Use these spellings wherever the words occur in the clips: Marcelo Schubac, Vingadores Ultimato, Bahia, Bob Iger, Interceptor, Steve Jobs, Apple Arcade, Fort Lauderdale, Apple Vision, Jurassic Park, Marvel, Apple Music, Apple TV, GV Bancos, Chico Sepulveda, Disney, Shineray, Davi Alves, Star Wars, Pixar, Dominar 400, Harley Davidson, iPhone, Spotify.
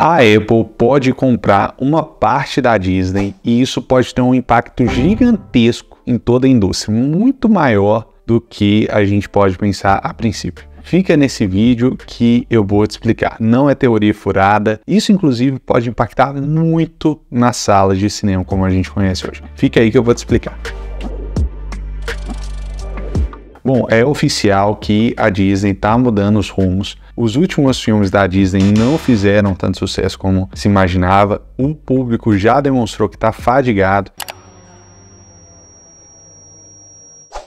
A Apple pode comprar uma parte da Disney e isso pode ter um impacto gigantesco em toda a indústria, muito maior do que a gente pode pensar a princípio. Fica nesse vídeo que eu vou te explicar. Não é teoria furada. Isso, inclusive, pode impactar muito na sala de cinema, como a gente conhece hoje. Fica aí que eu vou te explicar. Bom, é oficial que a Disney está mudando os rumos. Os últimos filmes da Disney não fizeram tanto sucesso como se imaginava. O público já demonstrou que está fadigado.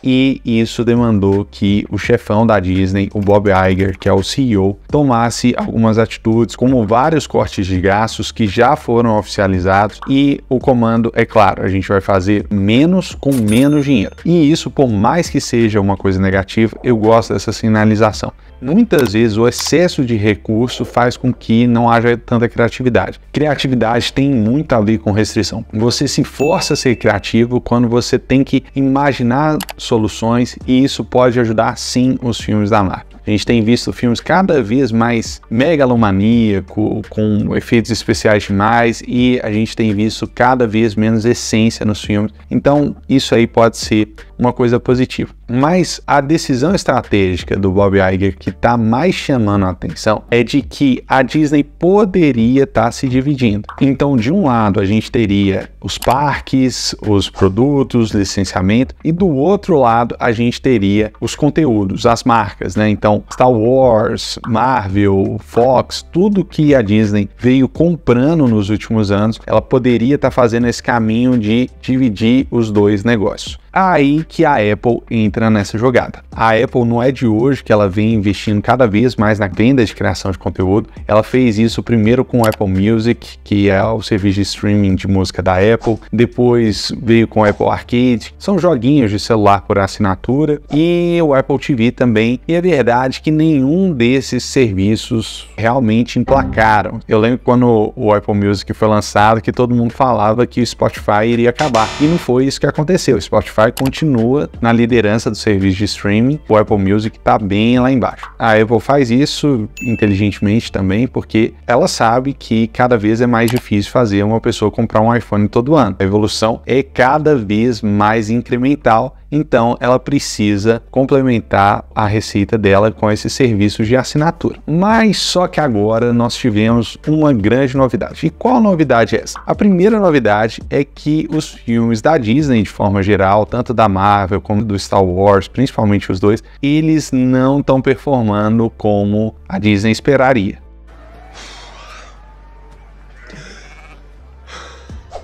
E isso demandou que o chefão da Disney, o Bob Iger, que é o CEO, tomasse algumas atitudes, como vários cortes de gastos que já foram oficializados. E o comando é claro, a gente vai fazer menos com menos dinheiro. E isso, por mais que seja uma coisa negativa, eu gosto dessa sinalização. Muitas vezes o excesso de recurso faz com que não haja tanta criatividade. Criatividade tem muito a ver com restrição. Você se força a ser criativo quando você tem que imaginar soluções, e isso pode ajudar sim os filmes da marca. A gente tem visto filmes cada vez mais megalomaníaco, com efeitos especiais demais, e a gente tem visto cada vez menos essência nos filmes. Então isso aí pode ser uma coisa positiva. Mas a decisão estratégica do Bob Iger que está mais chamando a atenção é de que a Disney poderia estar se dividindo. Então, de um lado, a gente teria os parques, os produtos, licenciamento, e do outro lado, a gente teria os conteúdos, as marcas, né? Então, Star Wars, Marvel, Fox, tudo que a Disney veio comprando nos últimos anos, ela poderia estar fazendo esse caminho de dividir os dois negócios. Aí que a Apple entra nessa jogada. A Apple não é de hoje que ela vem investindo cada vez mais na venda de criação de conteúdo. Ela fez isso primeiro com o Apple Music, que é o serviço de streaming de música da Apple. Depois veio com o Apple Arcade. São joguinhos de celular por assinatura. E o Apple TV também. E é verdade que nenhum desses serviços realmente emplacaram. Eu lembro quando o Apple Music foi lançado que todo mundo falava que o Spotify iria acabar. E não foi isso que aconteceu. O Spotify continua na liderança do serviço de streaming, o Apple Music está bem lá embaixo. A Apple faz isso inteligentemente também, porque ela sabe que cada vez é mais difícil fazer uma pessoa comprar um iPhone todo ano. A evolução é cada vez mais incremental, então ela precisa complementar a receita dela com esses serviços de assinatura. Mas só que agora nós tivemos uma grande novidade. E qual novidade é essa? A primeira novidade é que os filmes da Disney, de forma geral, tanto da Marvel como do Star Wars, principalmente os dois, eles não estão performando como a Disney esperaria.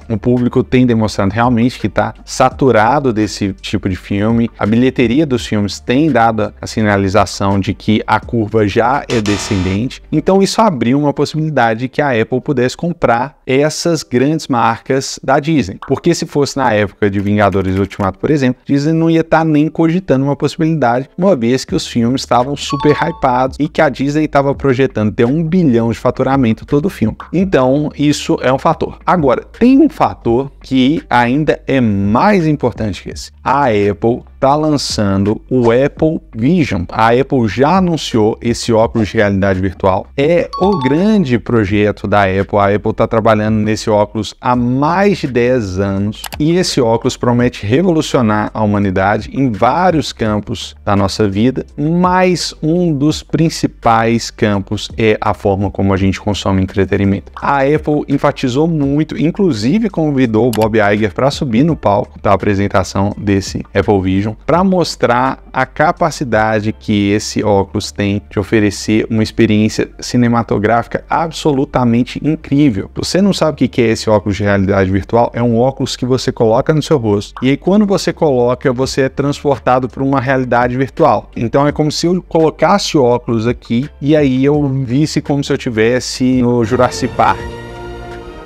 O público tem demonstrado realmente que está saturado desse tipo de filme. A bilheteria dos filmes tem dado a sinalização de que a curva já é descendente. Então isso abriu uma possibilidade que a Apple pudesse comprar essas grandes marcas da Disney. Porque se fosse na época de Vingadores Ultimato, por exemplo, Disney não ia estar nem cogitando uma possibilidade, uma vez que os filmes estavam super hypados e que a Disney estava projetando ter 1 bilhão de faturamento todo o filme. Então isso é um fator. Agora, tem um fator que ainda é mais importante que esse. A Apple está lançando o Apple Vision. A Apple já anunciou esse óculos de realidade virtual. É o grande projeto da Apple. A Apple está trabalhando nesse óculos há mais de 10 anos e esse óculos promete revolucionar a humanidade em vários campos da nossa vida, mas um dos principais campos é a forma como a gente consome entretenimento. A Apple enfatizou muito, inclusive convidou o Bob Iger para subir no palco da apresentação desse Apple Vision, para mostrar a capacidade que esse óculos tem de oferecer uma experiência cinematográfica absolutamente incrível. Você não sabe o que é esse óculos de realidade virtual? É um óculos que você coloca no seu rosto e aí quando você coloca, você é transportado para uma realidade virtual. Então é como se eu colocasse o óculos aqui e aí eu visse como se eu estivesse no Jurassic Park.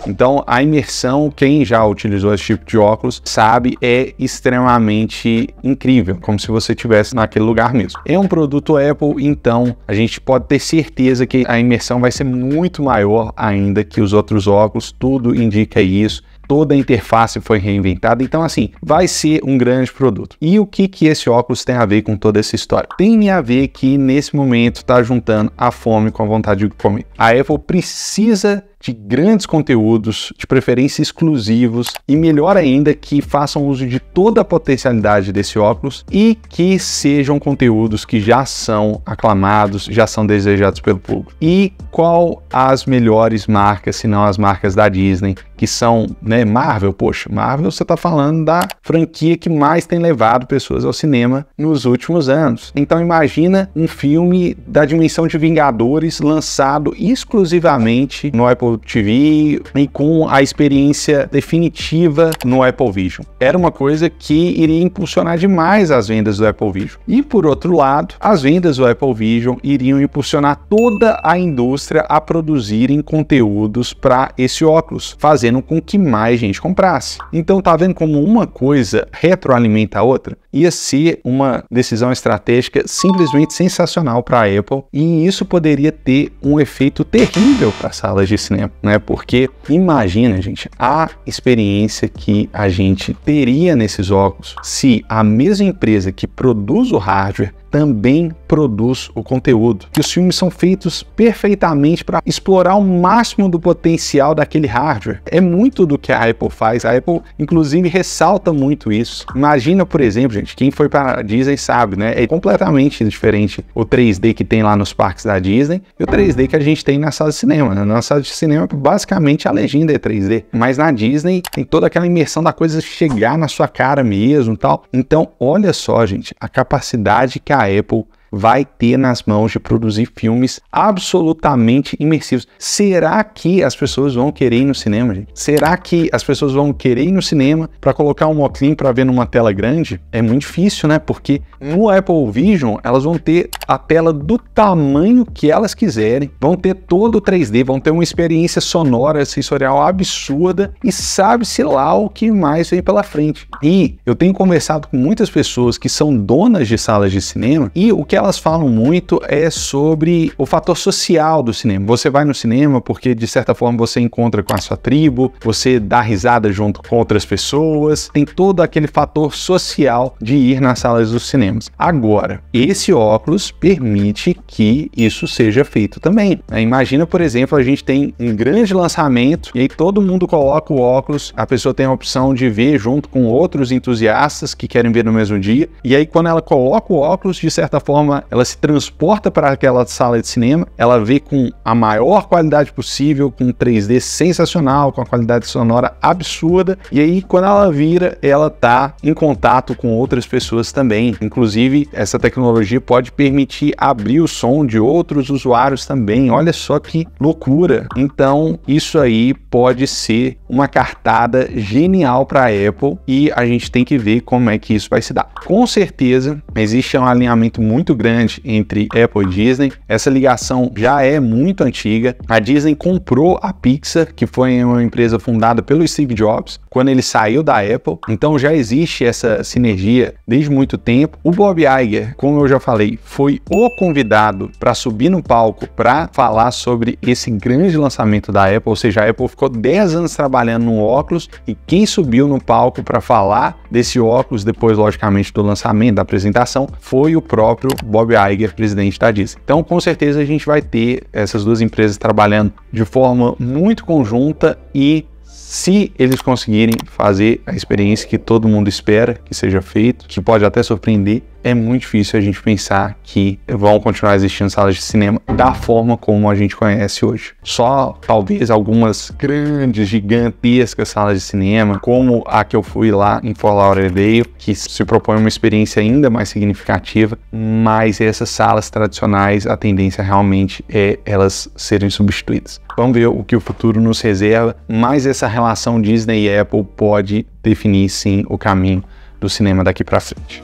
Então a imersão, quem já utilizou esse tipo de óculos sabe, é extremamente incrível, como se você estivesse naquele lugar mesmo. É um produto Apple, então a gente pode ter certeza que a imersão vai ser muito maior ainda que os outros óculos, tudo indica isso. toda a interface foi reinventada, então assim, vai ser um grande produto. E o que que esse óculos tem a ver com toda essa história? Tem a ver que nesse momento tá juntando a fome com a vontade de comer. A Apple precisa de grandes conteúdos, de preferência exclusivos, e melhor ainda, que façam uso de toda a potencialidade desse óculos e que sejam conteúdos que já são aclamados, já são desejados pelo público. E qual as melhores marcas, se não as marcas da Disney, que são, né, Marvel? Poxa, Marvel, você tá falando da franquia que mais tem levado pessoas ao cinema nos últimos anos. Então imagina um filme da dimensão de Vingadores lançado exclusivamente no Apple TV e com a experiência definitiva no Apple Vision. Era uma coisa que iria impulsionar demais as vendas do Apple Vision. E por outro lado, as vendas do Apple Vision iriam impulsionar toda a indústria a produzirem conteúdos para esse óculos, fazendo com que mais gente comprasse. Então tá vendo como uma coisa retroalimenta a outra? Ia ser uma decisão estratégica simplesmente sensacional para a Apple, e isso poderia ter um efeito terrível para salas de cinema, né? Porque imagina, gente, a experiência que a gente teria nesses óculos se a mesma empresa que produz o hardware também produz o conteúdo. E os filmes são feitos perfeitamente para explorar o máximo do potencial daquele hardware. É muito do que a Apple faz. A Apple, inclusive, ressalta muito isso. Imagina, por exemplo, gente, quem foi para a Disney sabe, né? É completamente diferente o 3D que tem lá nos parques da Disney e o 3D que a gente tem na sala de cinema. Na sala de cinema, basicamente, a legenda é 3D. Mas na Disney tem toda aquela imersão da coisa chegar na sua cara mesmo e tal. Então, olha só, gente, a capacidade que a Apple vai ter nas mãos de produzir filmes absolutamente imersivos. Será que as pessoas vão querer ir no cinema, gente? Será que as pessoas vão querer ir no cinema para colocar um óculos para ver numa tela grande? É muito difícil, né? Porque no Apple Vision elas vão ter a tela do tamanho que elas quiserem, vão ter todo o 3D, vão ter uma experiência sonora, sensorial absurda, e sabe-se lá o que mais vem pela frente. E eu tenho conversado com muitas pessoas que são donas de salas de cinema, e o que elas falam muito é sobre o fator social do cinema. Você vai no cinema porque, de certa forma, você encontra com a sua tribo, você dá risada junto com outras pessoas, tem todo aquele fator social de ir nas salas dos cinemas. Agora, esse óculos permite que isso seja feito também. Imagina, por exemplo, a gente tem um grande lançamento e aí todo mundo coloca o óculos, a pessoa tem a opção de ver junto com outros entusiastas que querem ver no mesmo dia, e aí quando ela coloca o óculos, de certa forma, ela se transporta para aquela sala de cinema, ela vê com a maior qualidade possível, com 3D sensacional, com a qualidade sonora absurda, e aí quando ela vira, ela tá em contato com outras pessoas também. Inclusive, essa tecnologia pode permitir abrir o som de outros usuários também. Olha só que loucura! Então, isso aí pode ser uma cartada genial para a Apple, e a gente tem que ver como é que isso vai se dar. Com certeza, existe um alinhamento muito grande entre Apple e Disney. Essa ligação já é muito antiga. A Disney comprou a Pixar, que foi uma empresa fundada pelo Steve Jobs, quando ele saiu da Apple. Então já existe essa sinergia desde muito tempo. O Bob Iger, como eu já falei, foi o convidado para subir no palco para falar sobre esse grande lançamento da Apple, ou seja, a Apple ficou 10 anos trabalhando no óculos, e quem subiu no palco para falar desse óculos, depois logicamente do lançamento, da apresentação, foi o próprio Bob Iger, presidente da Disney. Então, com certeza, a gente vai ter essas duas empresas trabalhando de forma muito conjunta, e se eles conseguirem fazer a experiência que todo mundo espera que seja feito, que pode até surpreender, é muito difícil a gente pensar que vão continuar existindo salas de cinema da forma como a gente conhece hoje. Só talvez algumas grandes, gigantescas salas de cinema, como a que eu fui lá em Fort Lauderdale, que se propõe uma experiência ainda mais significativa, mas essas salas tradicionais, a tendência realmente é elas serem substituídas. Vamos ver o que o futuro nos reserva, mas essa relação Disney e Apple pode definir sim o caminho do cinema daqui para frente.